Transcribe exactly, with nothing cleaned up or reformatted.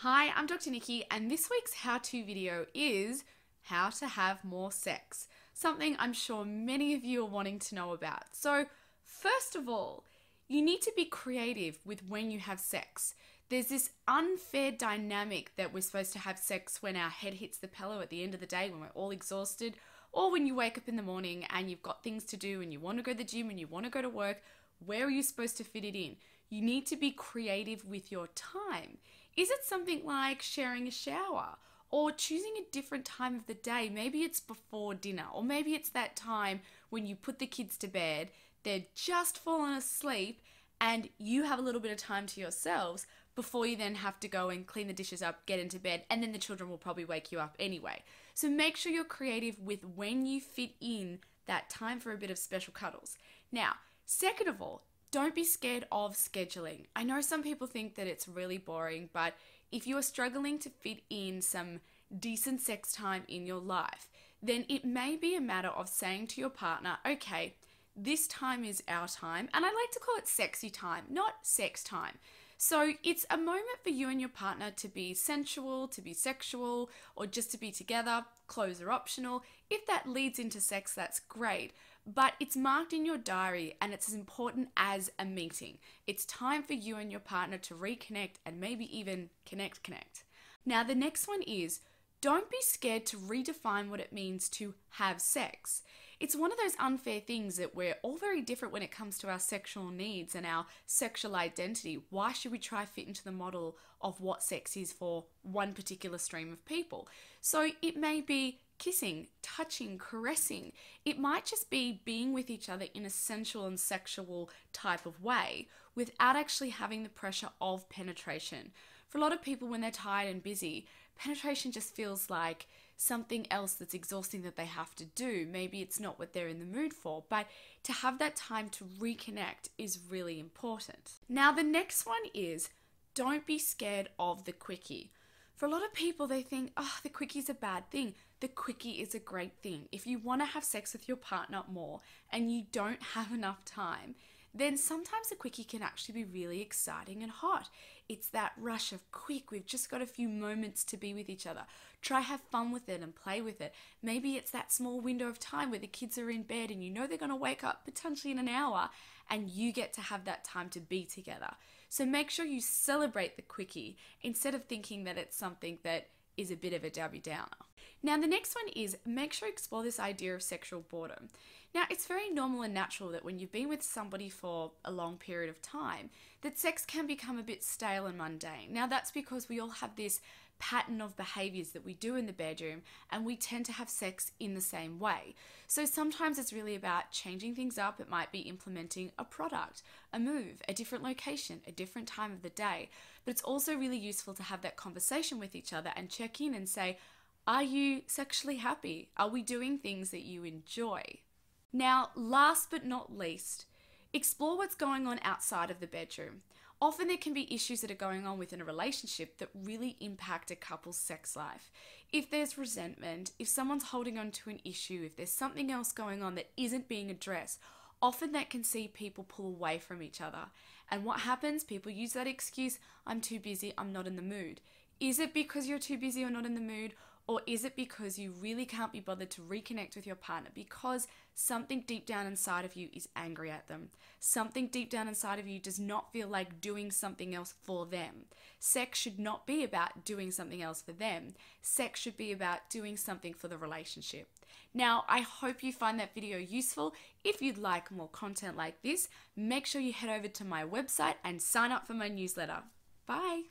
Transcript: Hi, I'm Doctor Nikki, and this week's how-to video is how to have more sex, something I'm sure many of you are wanting to know about. So first of all, you need to be creative with when you have sex. There's this unfair dynamic that we're supposed to have sex when our head hits the pillow at the end of the day when we're all exhausted, or when you wake up in the morning and you've got things to do and you want to go to the gym and you want to go to work. Where are you supposed to fit it in? You need to be creative with your time. Is it something like sharing a shower or choosing a different time of the day? Maybe it's before dinner, or maybe it's that time when you put the kids to bed, they're just fallen asleep and you have a little bit of time to yourselves before you then have to go and clean the dishes up, get into bed, and then the children will probably wake you up anyway. So make sure you're creative with when you fit in that time for a bit of special cuddles. Now, second of all, don't be scared of scheduling. I know some people think that it's really boring, but if you are struggling to fit in some decent sex time in your life, then it may be a matter of saying to your partner, okay, this time is our time, and I like to call it sexy time, not sex time. So it's a moment for you and your partner to be sensual, to be sexual, or just to be together. Clothes are optional. If that leads into sex, that's great. But it's marked in your diary and it's as important as a meeting. It's time for you and your partner to reconnect and maybe even connect, connect. Now the next one is, don't be scared to redefine what it means to have sex. It's one of those unfair things that we're all very different when it comes to our sexual needs and our sexual identity. Why should we try fit into the model of what sex is for one particular stream of people? So it may be kissing, touching, caressing. It might just be being with each other in a sensual and sexual type of way without actually having the pressure of penetration. For a lot of people, when they're tired and busy, penetration just feels like something else that's exhausting that they have to do. Maybe it's not what they're in the mood for, but to have that time to reconnect is really important. Now the next one is, don't be scared of the quickie. For a lot of people, they think, oh, the quickie is a bad thing. The quickie is a great thing. If you want to have sex with your partner more and you don't have enough time, then sometimes the quickie can actually be really exciting and hot. It's that rush of quick, we've just got a few moments to be with each other. Try have fun with it and play with it. Maybe it's that small window of time where the kids are in bed and you know they're gonna wake up potentially in an hour and you get to have that time to be together. So make sure you celebrate the quickie instead of thinking that it's something that is a bit of a Debbie Downer. Now the next one is, make sure you explore this idea of sexual boredom. Now it's very normal and natural that when you've been with somebody for a long period of time, that sex can become a bit stale and mundane. Now that's because we all have this pattern of behaviors that we do in the bedroom and we tend to have sex in the same way. So sometimes it's really about changing things up. It might be implementing a product, a move, a different location, a different time of the day. But it's also really useful to have that conversation with each other and check in and say, are you sexually happy? Are we doing things that you enjoy? Now, last but not least, explore what's going on outside of the bedroom. Often there can be issues that are going on within a relationship that really impact a couple's sex life. If there's resentment, if someone's holding on to an issue, if there's something else going on that isn't being addressed, often that can see people pull away from each other. And what happens? People use that excuse, I'm too busy, I'm not in the mood. Is it because you're too busy or not in the mood? Or is it because you really can't be bothered to reconnect with your partner because something deep down inside of you is angry at them? Something deep down inside of you does not feel like doing something else for them. Sex should not be about doing something else for them. Sex should be about doing something for the relationship. Now, I hope you find that video useful. If you'd like more content like this, make sure you head over to my website and sign up for my newsletter. Bye.